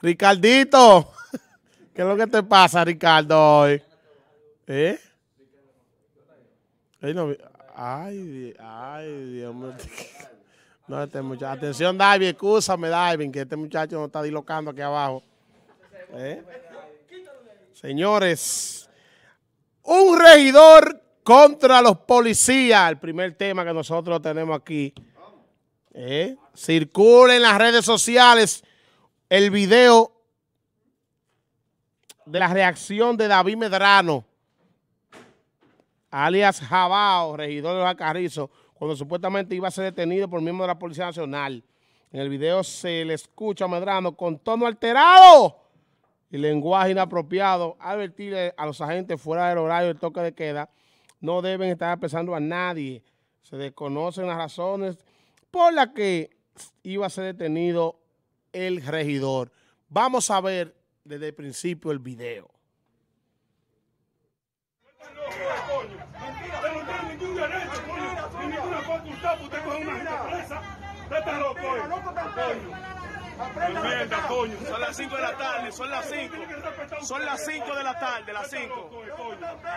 Ricardito, ¿qué es lo que te pasa, Ricardo, hoy? ¿Eh? Ay, Dios mío. No, este muchacho. Atención, David, excúsame, David, que este muchacho nos está dislocando aquí abajo. ¿Eh? Señores, un regidor contra los policías. El primer tema que nosotros tenemos aquí. Circula en las redes sociales el video de la reacción de David Medrano, alias Jabao, regidor de Los Alcarrizos, cuando supuestamente iba a ser detenido por miembro de la Policía Nacional. En el video se le escucha a Medrano con tono alterado y lenguaje inapropiado advertirle a los agentes fuera del horario del toque de queda: no deben estar apresando a nadie. Se desconocen las razones por las que iba a ser detenido el regidor. Vamos a ver desde el principio el video. Son las 5 de la tarde, son las 5 de la tarde, las 5.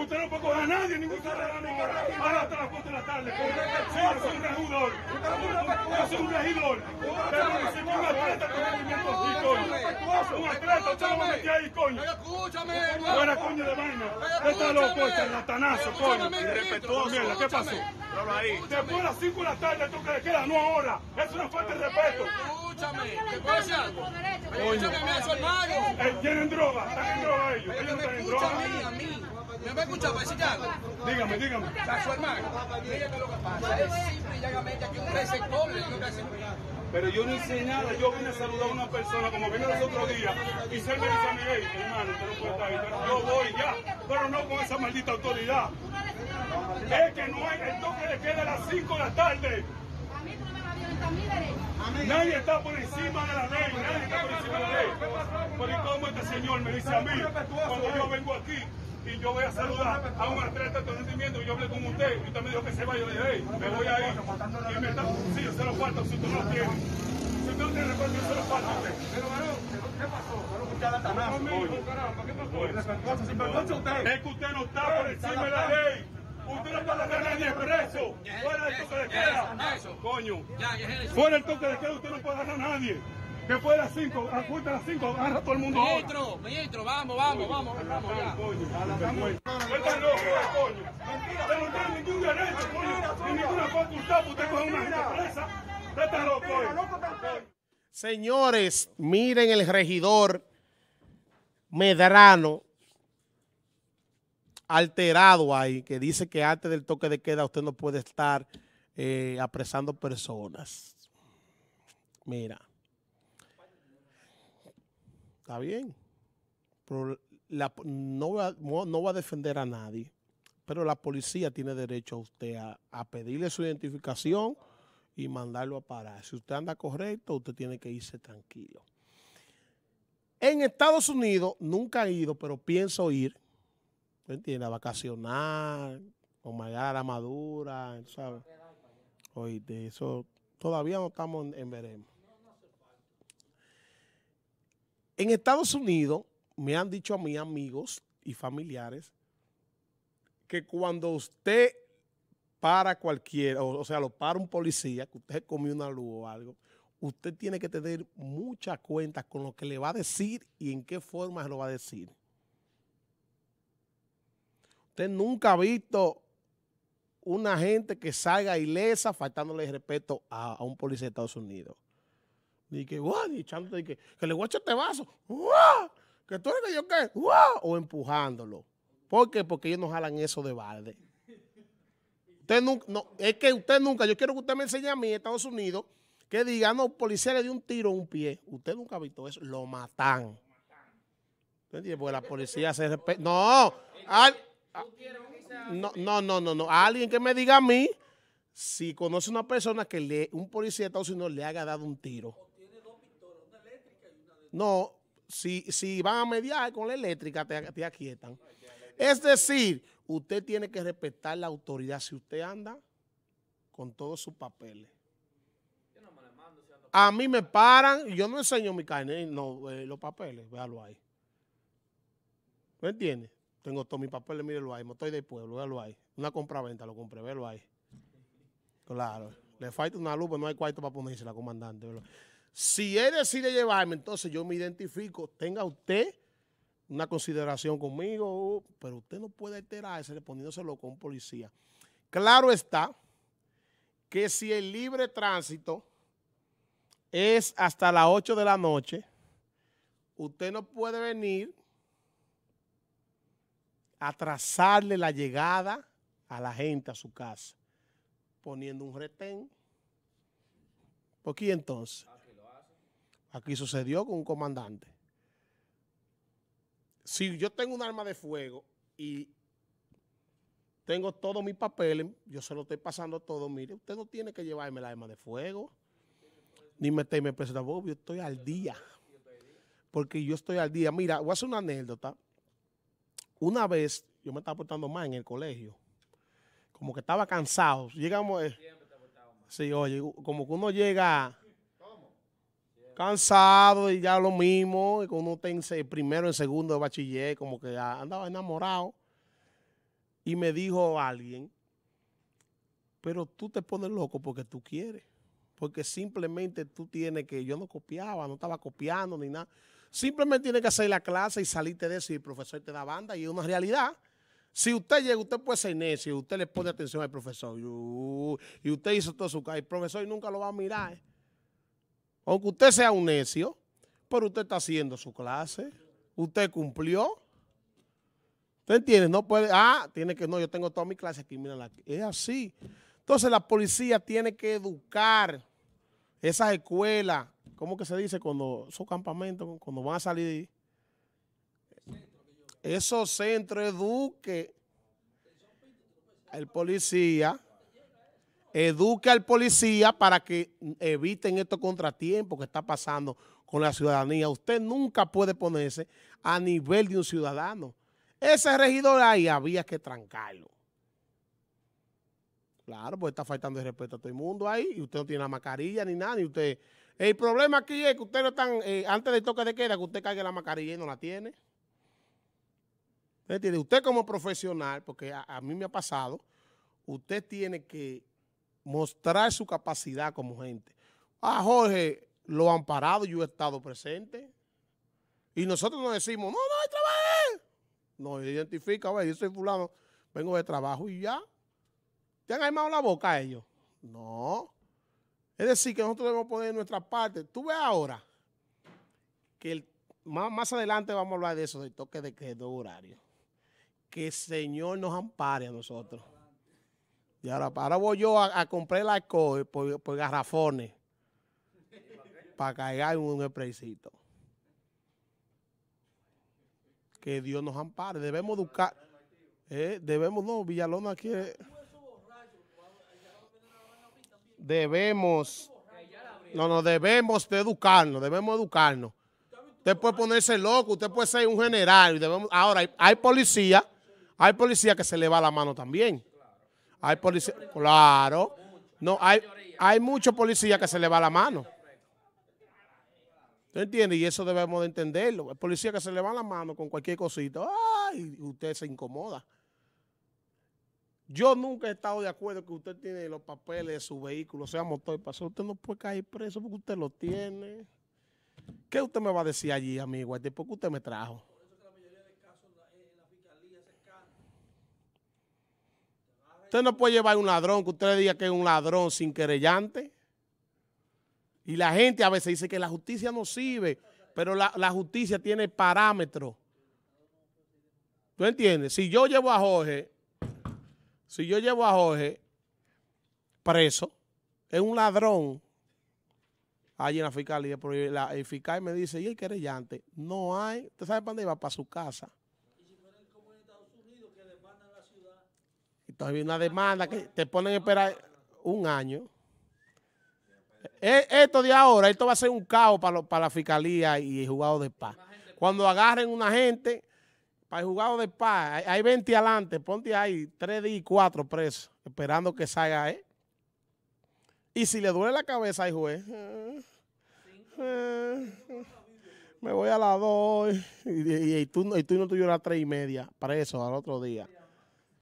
Usted no puede coger a nadie, ningún ciudadano. Ahora hasta las 4 de la tarde. Yo soy un regidor. Pero si un atleta con movimiento aquí, coño. Un atleta, usted lo va a meter ahí, coño. Fuera, coño, de vaina. Está loco, está ratanazo, coño. Irrespetuoso. ¿Qué pasó? Después de las 5 de la tarde, esto que le queda, no ahora. Es una falta de respeto. Tienen droga, están en droga ellos. Ellos no están en droga. ¿Me va a escuchar para decir algo? Dígame. A su hermano. Mira lo que pasa. Es simple y llanamente aquí un receptor le dio seguridad. Pero yo no hice nada. Yo vine a saludar a una persona como vino los otros días. Y se me dice a mi ley, hermano, usted no puede estar ahí. Yo voy ya. Pero no con esa maldita autoridad. Es que no hay el toque de queda a las 5 de la tarde. A mí no me va a violentar mi derecho. Nadie está por encima de la ley, nadie está por encima de la ley. Pero ¿cómo este señor me dice a mí, cuando yo vengo aquí y yo voy a saludar a un atleta de rendimiento, yo hablé con usted y usted me dijo que se vaya, yo le dije, hey, me voy ahí, y me está, sí, yo se lo falta, si tú no lo tienes, si usted no tiene respeto, yo se lo falta a usted. Pero varón, ¿qué pasó? Es que usted no está por encima de la ley. Usted no puede dejar a nadie preso. Fuera el toque de queda. Coño. Fuera el toque de queda, usted no puede dejar a nadie. Que fue a las 5, acuesta a las 5, agarra a todo el mundo. Ministro, vamos. Ya. Están locos, coño. Usted no tiene ningún derecho, coño. Ni ninguna facultad, usted coge una gente presa. Usted está loco, coño. Señores, miren el regidor Medrano, alterado ahí, que dice que antes del toque de queda usted no puede estar apresando personas. Mira. Está bien. Pero no va a defender a nadie. Pero la policía tiene derecho a usted a pedirle su identificación y mandarlo a parar. Si usted anda correcto, usted tiene que irse tranquilo. En Estados Unidos, nunca he ido, pero pienso ir. ¿Me entiendes? A vacacionar, o mañana a la madura, ¿sabes? Oíste, eso todavía no estamos en veremos. En Estados Unidos me han dicho a mis amigos y familiares que cuando usted para cualquiera, o sea, lo para un policía, que usted comió una luz o algo, usted tiene que tener mucha cuenta con lo que le va a decir y en qué forma se lo va a decir. Usted nunca ha visto una gente que salga ilesa faltándole el respeto a un policía de Estados Unidos. Ni que, wow, echando, y que le voy a echar este vaso, wow, que tú eres que yo qué, wow, o empujándolo. ¿Por qué? Porque ellos no jalan eso de balde. Usted nunca, no, es que usted nunca, yo quiero que usted me enseñe a mí en Estados Unidos que diga, no, policía le dio un tiro en un pie. Usted nunca ha visto eso, lo matan. ¿Entiendes? Porque la policía se respeta. No, No. Alguien que me diga a mí si conoce una persona que un policía de Estados Unidos le haya dado un tiro. O tiene dos pistolas, una eléctrica y una de... No, si van a mediar con la eléctrica, te aquietan. Es decir, usted tiene que respetar la autoridad si usted anda con todos sus papeles. Yo no me la mando si ando A mí me paran y yo no enseño mi carnet, no, los papeles, véalo ahí. ¿Me entiendes? Tengo todos mis papeles, mírenlo ahí, me estoy del pueblo, véalo ahí. Una compraventa lo compré, véalo ahí. Claro, le falta una luz, pero no hay cuarto para ponerse la comandante. Véalo. Si él decide llevarme, entonces yo me identifico, tenga usted una consideración conmigo, pero usted no puede alterarse poniéndoselo con un policía. Claro está que si el libre tránsito es hasta las 8 de la noche, usted no puede venir a atrasarle la llegada a la gente a su casa, poniendo un retén. ¿Por qué entonces? Aquí sucedió con un comandante. Si yo tengo un arma de fuego y tengo todos mis papeles, yo se lo estoy pasando todo, mire, usted no tiene que llevarme el arma de fuego, ni meterme preso tampoco, yo estoy al día. Porque yo estoy al día. Mira, voy a hacer una anécdota. Una vez, yo me estaba portando mal en el colegio, como que estaba cansado. Llegamos, sí, oye, como que uno llega cansado y ya lo mismo, uno está en primero, en segundo de bachiller, como que ya andaba enamorado. Y me dijo alguien, pero tú te pones loco porque tú quieres, porque simplemente tú tienes que, yo no copiaba, no estaba copiando ni nada, simplemente tienes que hacer la clase y salirte de eso y el profesor te da banda y es una realidad. Si usted llega, usted puede ser necio, usted le pone atención al profesor y usted hizo todo su caso, el profesor nunca lo va a mirar. Aunque usted sea un necio, pero usted está haciendo su clase, usted cumplió. ¿Usted entiende? No puede, tiene que, no, yo tengo todas mis clases aquí, mira, es así. Entonces la policía tiene que educar esas escuelas, ¿cómo que se dice? Cuando esos campamentos, cuando van a salir, esos centros, eduque al policía, eduque al policía para que eviten estos contratiempos que está pasando con la ciudadanía. Usted nunca puede ponerse a nivel de un ciudadano. Ese regidor ahí había que trancarlo. Claro, pues está faltando el respeto a todo el mundo ahí y usted no tiene la mascarilla ni nada. Ni usted. El problema aquí es que ustedes no están, antes del toque de queda, que usted cargue la mascarilla y no la tiene. ¿Entiende? Usted como profesional, porque a mí me ha pasado, usted tiene que mostrar su capacidad como gente. A Jorge lo han parado, yo he estado presente. Y nosotros nos decimos, no, no, trabajé. No, identifica, a ver, yo soy fulano, vengo de trabajo y ya. ¿Te han armado la boca a ellos? No. Es decir, que nosotros debemos poner nuestra parte. Tú ves ahora que más adelante vamos a hablar de eso, del toque de queda horario. Que el Señor nos ampare a nosotros. Y ahora voy yo a comprar el alcohol por garrafones para cargar un spraycito. Que Dios nos ampare. Debemos educar. Debemos, no, Villalona quiere. Debemos. No, debemos de educarnos. Debemos educarnos. Usted puede ponerse loco. Usted puede ser un general. Debemos, ahora, hay policía que se le va la mano también. Hay policía. Claro. No, hay muchos policías que se le va la mano. ¿Usted entiende? Y eso debemos de entenderlo. El policía que se le va la mano con cualquier cosita, ¡ay! Usted se incomoda. Yo nunca he estado de acuerdo que usted tiene los papeles de su vehículo, sea motor y paseo. Usted no puede caer preso porque usted lo tiene. ¿Qué usted me va a decir allí, amigo? ¿Por qué usted me trajo? Por eso que la mayoría de casos la fiscalía cercana. Usted no puede llevar un ladrón, que usted le diga que es un ladrón sin querellante. Y la gente a veces dice que la justicia no sirve, pero la justicia tiene parámetros. ¿Tú entiendes? Si yo llevo a Jorge preso, es un ladrón allí en la fiscalía, pero el fiscal me dice, y el querellante, no hay, ¿usted sabe para dónde va? Para su casa. Y si fueran como en Estados Unidos, que demandan la ciudad. Entonces hay una demanda que te ponen a esperar un año. Esto de ahora, esto va a ser un caos para la fiscalía y el juzgado de paz. Cuando agarren una gente, para el juzgado de paz, hay 20 adelante, ponte ahí 3 y 4 presos, esperando que salga él. Y si le duele la cabeza al juez, Me voy a las 2 y tú no tuvieras a las 3:30 preso al otro día.